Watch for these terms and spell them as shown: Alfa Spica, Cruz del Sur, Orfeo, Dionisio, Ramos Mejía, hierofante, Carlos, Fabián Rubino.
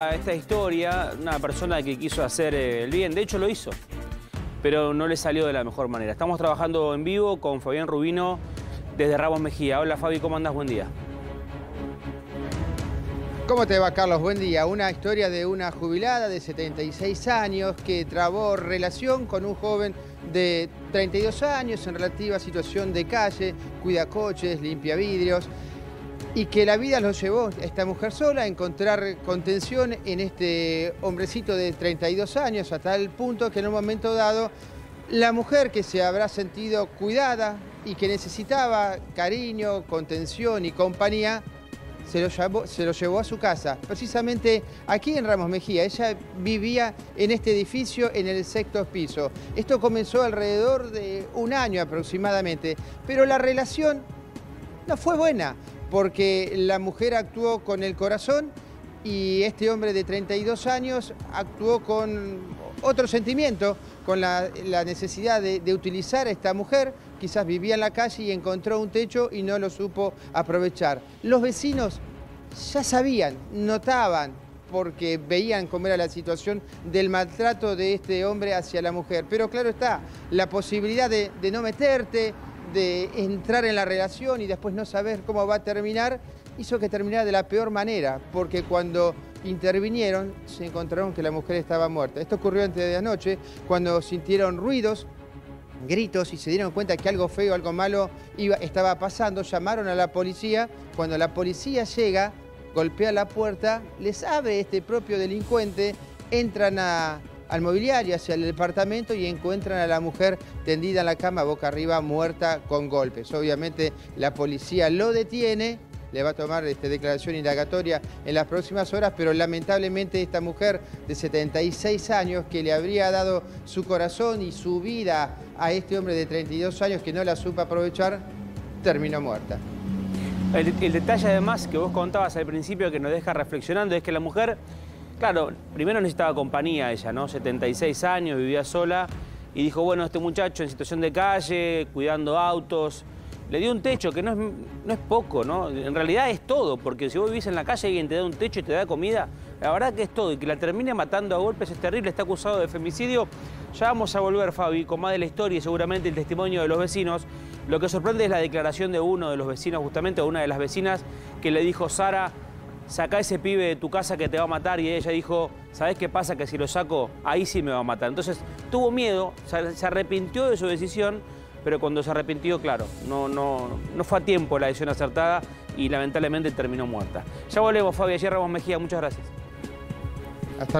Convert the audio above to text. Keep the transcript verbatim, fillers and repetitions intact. Esta historia, una persona que quiso hacer el bien, de hecho lo hizo, pero no le salió de la mejor manera. Estamos trabajando en vivo con Fabián Rubino desde Ramos Mejía. Hola Fabi, ¿cómo andás? Buen día. ¿Cómo te va, Carlos? Buen día. Una historia de una jubilada de setenta y seis años que trabó relación con un joven de treinta y dos años en relativa situación de calle, cuida coches, limpia vidrios. Y que la vida lo llevó, esta mujer sola, a encontrar contención en este hombrecito de treinta y dos años, hasta el punto que en un momento dado, la mujer que se habrá sentido cuidada y que necesitaba cariño, contención y compañía, se lo llevó, se lo llevó a su casa. Precisamente aquí en Ramos Mejía, ella vivía en este edificio en el sexto piso. Esto comenzó alrededor de un año aproximadamente, pero la relación no fue buena, porque la mujer actuó con el corazón y este hombre de treinta y dos años actuó con otro sentimiento, con la, la necesidad de, de utilizar a esta mujer. Quizás vivía en la calle y encontró un techo y no lo supo aprovechar. Los vecinos ya sabían, notaban, porque veían cómo era la situación del maltrato de este hombre hacia la mujer. Pero claro está, la posibilidad de, de no meterte, de entrar en la relación y después no saber cómo va a terminar, hizo que terminara de la peor manera, porque cuando intervinieron se encontraron que la mujer estaba muerta. Esto ocurrió antes de anoche, cuando sintieron ruidos, gritos, y se dieron cuenta que algo feo, algo malo iba, estaba pasando. Llamaron a la policía. Cuando la policía llega, golpea la puerta, les abre este propio delincuente, entran a... al mobiliario, hacia el departamento, y encuentran a la mujer tendida en la cama, boca arriba, muerta, con golpes. Obviamente la policía lo detiene, le va a tomar este, declaración indagatoria en las próximas horas, pero lamentablemente esta mujer de setenta y seis años, que le habría dado su corazón y su vida a este hombre de treinta y dos años que no la supo aprovechar, terminó muerta. El, el detalle además que vos contabas al principio, que nos deja reflexionando, es que la mujer... Claro, primero necesitaba compañía ella, ¿no? setenta y seis años, vivía sola, y dijo, bueno, este muchacho en situación de calle, cuidando autos, le dio un techo, que no es, no es poco, ¿no? En realidad es todo, porque si vos vivís en la calle y alguien te da un techo y te da comida, la verdad que es todo, y que la termine matando a golpes es terrible. Está acusado de femicidio. Ya vamos a volver, Fabi, con más de la historia y seguramente el testimonio de los vecinos. Lo que sorprende es la declaración de uno de los vecinos, justamente, o una de las vecinas, que le dijo, Sara, sacá ese pibe de tu casa que te va a matar. Y ella dijo, ¿sabés qué pasa? Que si lo saco, ahí sí me va a matar. Entonces tuvo miedo, se arrepintió de su decisión, pero cuando se arrepintió, claro, no, no, no fue a tiempo la decisión acertada y lamentablemente terminó muerta. Ya volvemos, Fabi, allí Ramos Mejía, muchas gracias.